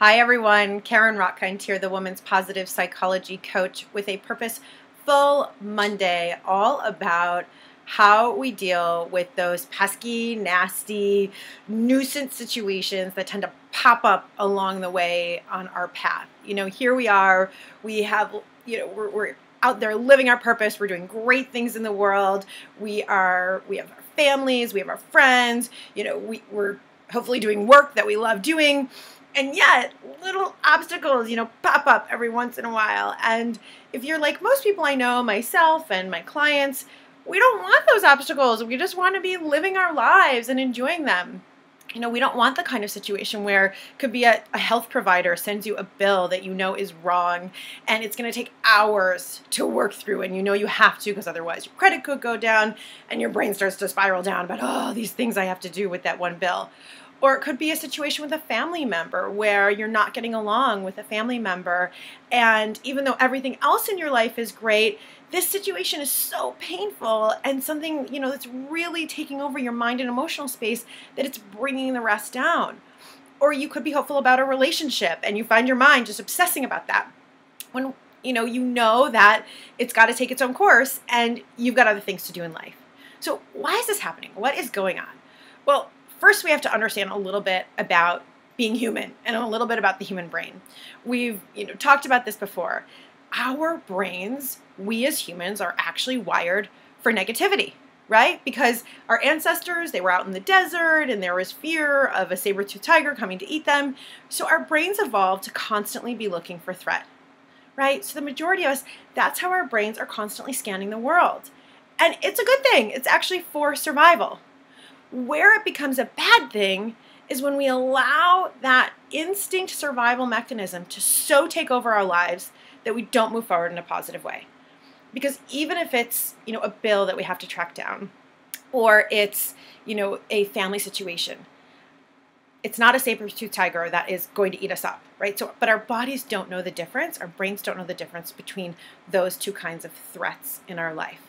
Hi everyone, Carin Rockind here, the Woman's Positive Psychology Coach with a Purpose Full Monday, all about how we deal with those pesky, nasty, nuisance situations that tend to pop up along the way on our path. You know, here we are, we have, you know, we're out there living our purpose, we're doing great things in the world, we have our families, we have our friends, you know, we're hopefully doing work that we love doing. And yet, little obstacles, you know, pop up every once in a while. And if you're like most people I know, myself and my clients, we don't want those obstacles. We just want to be living our lives and enjoying them. You know, we don't want the kind of situation where it could be a health provider sends you a bill that you know is wrong and it's going to take hours to work through, and you know you have to because otherwise your credit could go down and your brain starts to spiral down about, oh, these things I have to do with that one bill. Or it could be a situation with a family member where you're not getting along with a family member, and even though everything else in your life is great, this situation is so painful and something, you know, that's really taking over your mind and emotional space that it's bringing the rest down. Or you could be hopeful about a relationship and you find your mind just obsessing about that when, you know that it's got to take its own course and you've got other things to do in life. So why is this happening? What is going on? Well, first, we have to understand a little bit about being human and a little bit about the human brain. We've talked about this before. Our brains, we as humans, are actually wired for negativity, right? Because our ancestors, they were out in the desert and there was fear of a saber-toothed tiger coming to eat them. So our brains evolved to constantly be looking for threat, right? So the majority of us, that's how our brains are constantly scanning the world. And it's a good thing. It's actually for survival. Where it becomes a bad thing is when we allow that instinct survival mechanism to so take over our lives that we don't move forward in a positive way. Because even if it's, a bill that we have to track down, or it's, a family situation, it's not a saber-toothed tiger that is going to eat us up, right? So, but our bodies don't know the difference, our brains don't know the difference between those two kinds of threats in our life.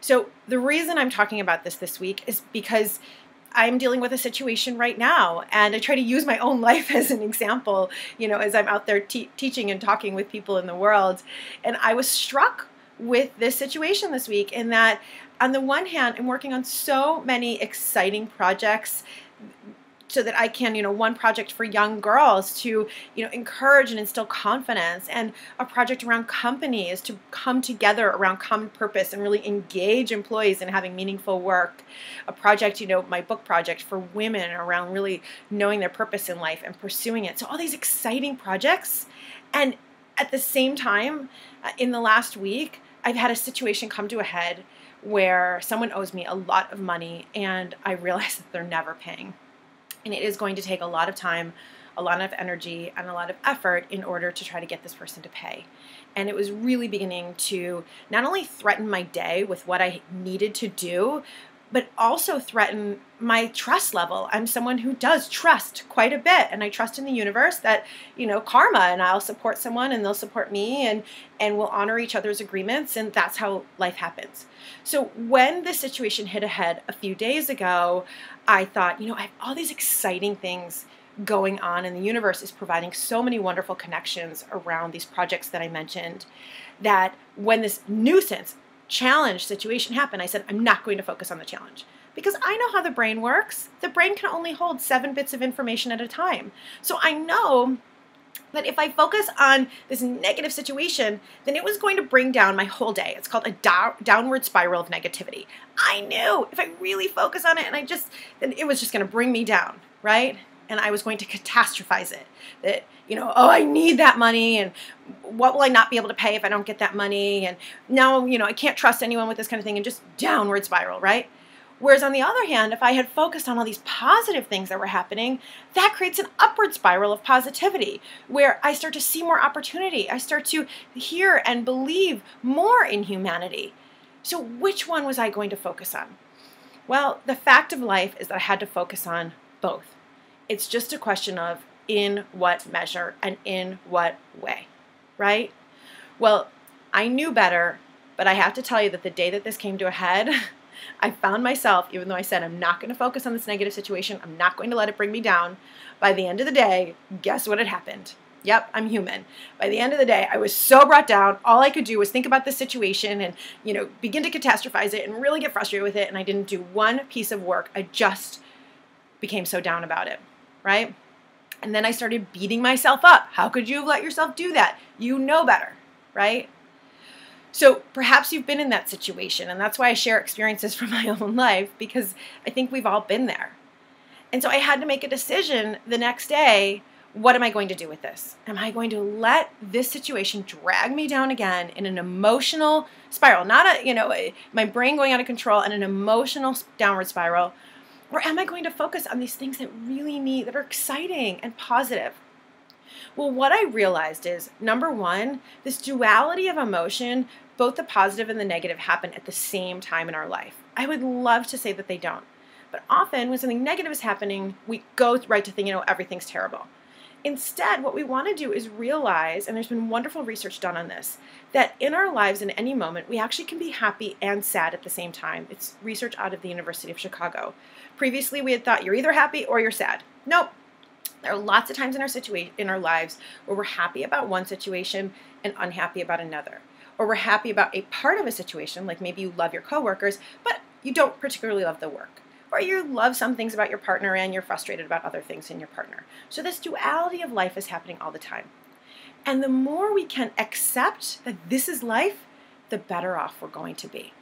So the reason I'm talking about this week is because I'm dealing with a situation right now, and I try to use my own life as an example, as I'm out there teaching and talking with people in the world. And I was struck with this situation this week in that, on the one hand, I'm working on so many exciting projects so that I can, one project for young girls to, encourage and instill confidence, and a project around companies to come together around common purpose and really engage employees in having meaningful work. A project, my book project for women around really knowing their purpose in life and pursuing it. So all these exciting projects. And at the same time, in the last week, I've had a situation come to a head where someone owes me a lot of money and I realize that they're never paying. And it is going to take a lot of time, a lot of energy, and a lot of effort in order to try to get this person to pay. And it was really beginning to not only threaten my day with what I needed to do, but also threaten my trust level. I'm someone who does trust quite a bit, and I trust in the universe that, karma, and I'll support someone and they'll support me, and we'll honor each other's agreements, and that's how life happens. So when this situation hit ahead a few days ago, I thought, I have all these exciting things going on, and the universe is providing so many wonderful connections around these projects that I mentioned, that when this nuisance challenge situation happened, I said, I'm not going to focus on the challenge, because I know how the brain works. The brain can only hold 7 bits of information at a time. So I know that if I focus on this negative situation, then it was going to bring down my whole day. It's called a downward spiral of negativity. I knew if I really focus on it, and then it was just going to bring me down, right? And I was going to catastrophize it, that, oh, I need that money, and what will I not be able to pay if I don't get that money, and now, I can't trust anyone with this kind of thing, and just downward spiral, right? Whereas on the other hand, if I had focused on all these positive things that were happening, that creates an upward spiral of positivity, where I start to see more opportunity, I start to hear and believe more in humanity. So which one was I going to focus on? Well, the fact of life is that I had to focus on both. It's just a question of in what measure and in what way, right? Well, I knew better, but I have to tell you that the day that this came to a head, I found myself, even though I said I'm not going to focus on this negative situation, I'm not going to let it bring me down, by the end of the day, guess what had happened? Yep, I'm human. By the end of the day, I was so brought down. All I could do was think about this situation and, you know, begin to catastrophize it and really get frustrated with it. And I didn't do one piece of work. I just became so down about it, right? And then I started beating myself up. How could you have let yourself do that? You know better, right? So perhaps you've been in that situation, and that's why I share experiences from my own life, because I think we've all been there. And so I had to make a decision the next day. What am I going to do with this? Am I going to let this situation drag me down again in an emotional spiral? Not a, you know, my brain going out of control and an emotional downward spiral. Or am I going to focus on these things that really need, that are exciting and positive? Well, what I realized is, number one, this duality of emotion, both the positive and the negative happen at the same time in our life. I would love to say that they don't. But often when something negative is happening, we go right to thinking, you know, everything's terrible. Instead, what we want to do is realize, and there's been wonderful research done on this, that in our lives in any moment, we actually can be happy and sad at the same time. It's research out of the University of Chicago. Previously, we had thought you're either happy or you're sad. Nope. There are lots of times in our lives where we're happy about one situation and unhappy about another. Or we're happy about a part of a situation, like maybe you love your coworkers, but you don't particularly love the work. Or you love some things about your partner and you're frustrated about other things in your partner. So this duality of life is happening all the time. And the more we can accept that this is life, the better off we're going to be.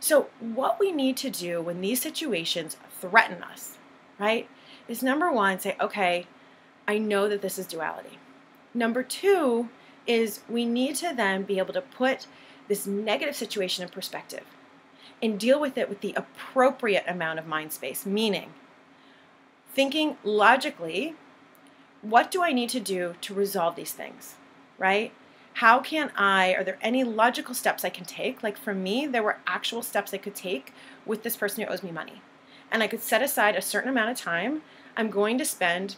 So what we need to do when these situations threaten us, right, is number one, say, okay, I know that this is duality. Number two is we need to then be able to put this negative situation in perspective and deal with it with the appropriate amount of mind space, meaning thinking logically, what do I need to do to resolve these things, right? How can I, are there any logical steps I can take? Like for me, there were actual steps I could take with this person who owes me money. And I could set aside a certain amount of time. I'm going to spend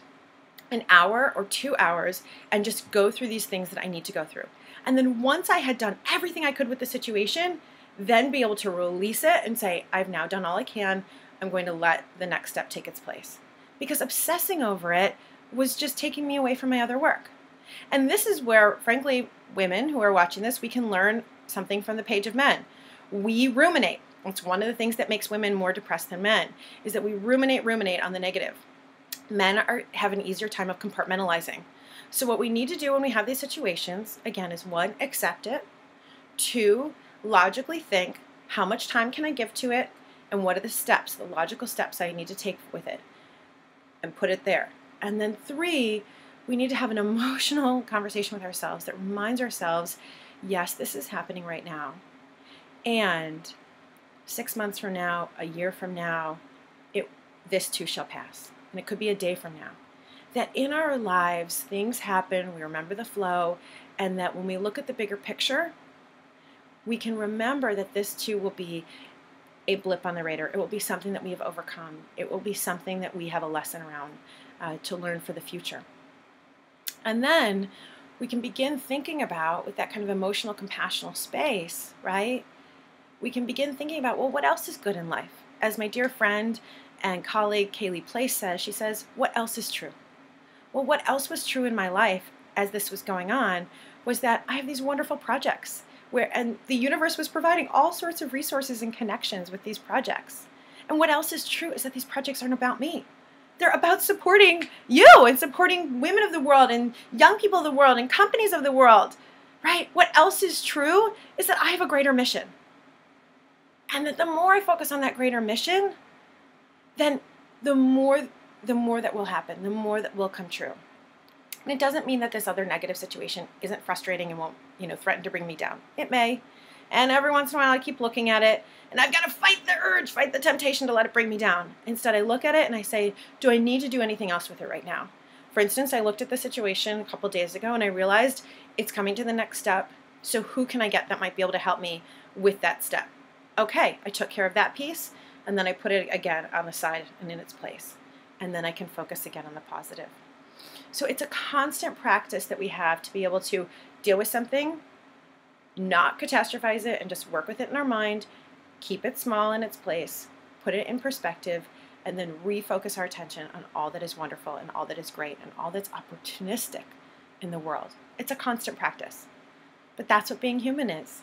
an hour or 2 hours and just go through these things that I need to go through. And then once I had done everything I could with the situation, then be able to release it and say, I've now done all I can. I'm going to let the next step take its place. Because obsessing over it was just taking me away from my other work. And this is where, frankly, women who are watching this, we can learn something from the page of men. We ruminate. It's one of the things that makes women more depressed than men, is that we ruminate on the negative. Men have an easier time of compartmentalizing. So what we need to do when we have these situations, again, is one, accept it. Two, logically think, how much time can I give to it, and what are the steps, the logical steps I need to take with it, and put it there. And then three, we need to have an emotional conversation with ourselves that reminds ourselves, yes, this is happening right now, and 6 months from now, a year from now, this too shall pass. And it could be a day from now. That in our lives, things happen, we remember the flow, and that when we look at the bigger picture, we can remember that this too will be a blip on the radar. It will be something that we have overcome. It will be something that we have a lesson around to learn for the future. And then we can begin thinking about, with that kind of emotional, compassionate space, right? We can begin thinking about, well, what else is good in life? As my dear friend and colleague Kaylee Place says, she says, what else is true? Well, what else was true in my life as this was going on was that I have these wonderful projects. And the universe was providing all sorts of resources and connections with these projects. And what else is true is that these projects aren't about me. They're about supporting you and supporting women of the world and young people of the world and companies of the world, right? What else is true is that I have a greater mission. And that the more I focus on that greater mission, then the more that will happen, the more that will come true. And it doesn't mean that this other negative situation isn't frustrating and won't, you know, threaten to bring me down. It may. And every once in a while I keep looking at it and I've got to fight the urge, fight the temptation to let it bring me down. Instead, I look at it and I say, do I need to do anything else with it right now? For instance, I looked at the situation a couple days ago and I realized it's coming to the next step. So who can I get that might be able to help me with that step? Okay, I took care of that piece and then I put it again on the side and in its place. And then I can focus again on the positive. So it's a constant practice that we have to be able to deal with something, not catastrophize it, and just work with it in our mind, keep it small in its place, put it in perspective, and then refocus our attention on all that is wonderful and all that is great and all that's opportunistic in the world. It's a constant practice, but that's what being human is.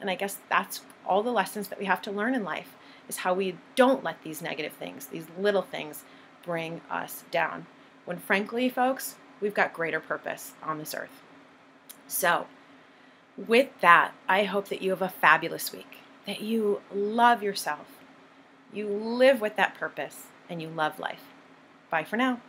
And I guess that's all the lessons that we have to learn in life, is how we don't let these negative things, these little things, bring us down. When frankly, folks, we've got greater purpose on this earth. So with that, I hope that you have a fabulous week, that you love yourself, you live with that purpose, and you love life. Bye for now.